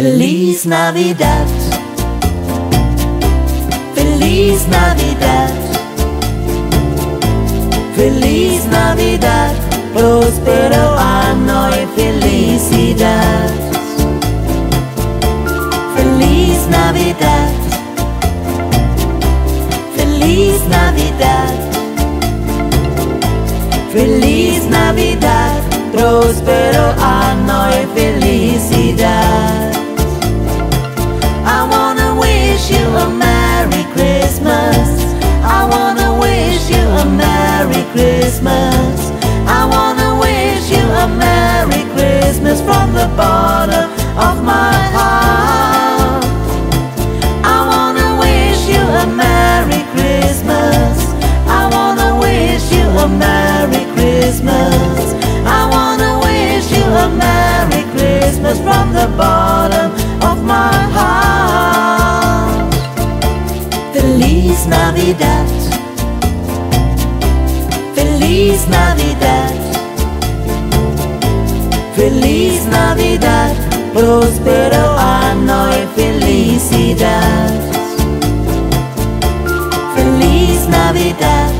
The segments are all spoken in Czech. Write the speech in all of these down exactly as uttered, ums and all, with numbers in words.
Feliz Navidad, Feliz Navidad, Feliz Navidad, próspero año y felicidad. Feliz Navidad, Feliz Navidad, Feliz Navidad, próspero año y felicidad. I wanna wish you a Merry Christmas. I wanna wish you a Merry Christmas. I wanna wish you a Merry Christmas from the bottom of my heart. I wanna wish you a Merry Christmas. I wanna wish you a Merry Christmas. I wanna wish you a Merry Christmas from the bottom of my heart. Feliz Navidad, Feliz Navidad, Feliz Navidad, próspero año y felicidad. Feliz Navidad,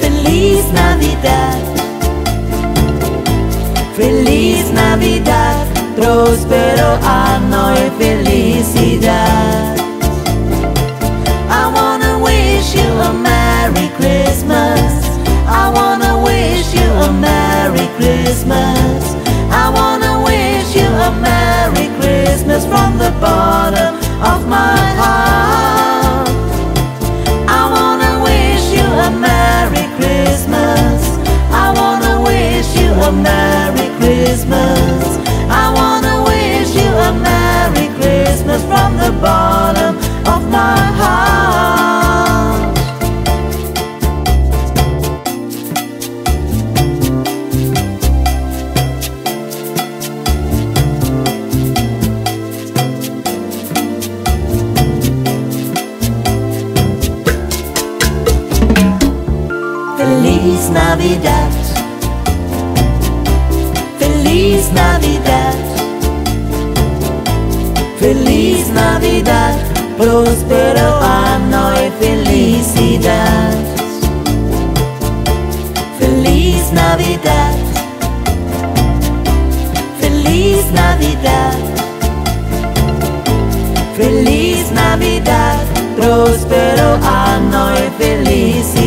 Feliz Navidad, Feliz Navidad, próspero año y felicidad. Christmas. I wanna wish you a Merry Christmas from the bottom of my heart. I wanna wish you a Merry Christmas. I wanna wish you a Merry Christmas. I wanna wish you a Merry Christmas from the bottom of my heart. Feliz Navidad, Feliz Navidad, Feliz Navidad, próspero año y felicidad. Feliz Navidad, Feliz Navidad, Feliz Navidad, próspero año y felicidad.